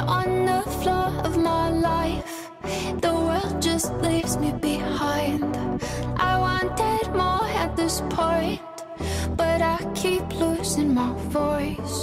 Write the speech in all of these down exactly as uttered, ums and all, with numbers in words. there on the floor of my life. The world just leaves me behind. I wanted more at this point, but I keep losing my voice.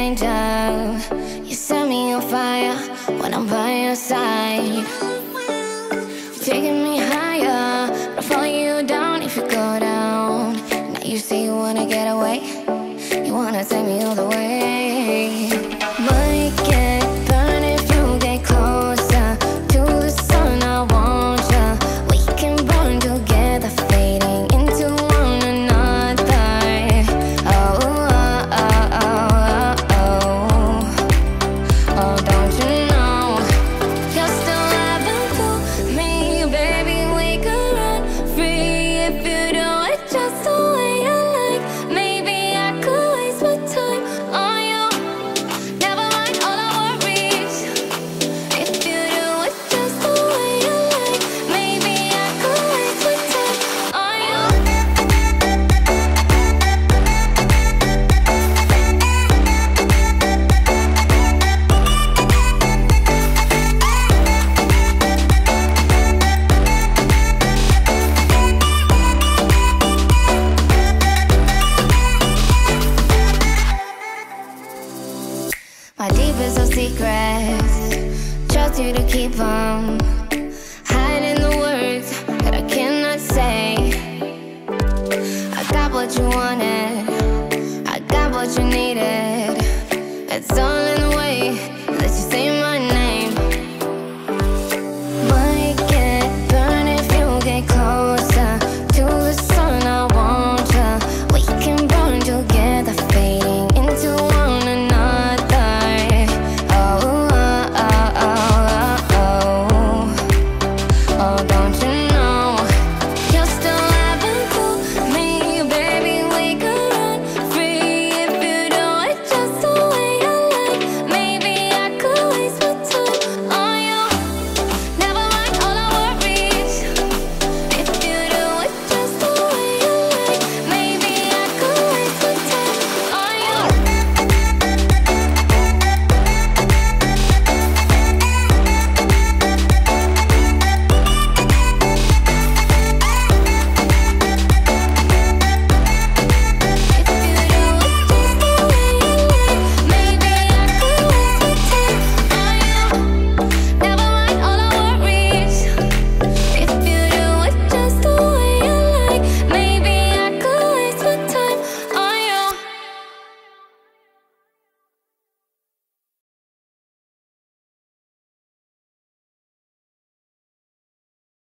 Danger, you set me on fire when I'm by your side.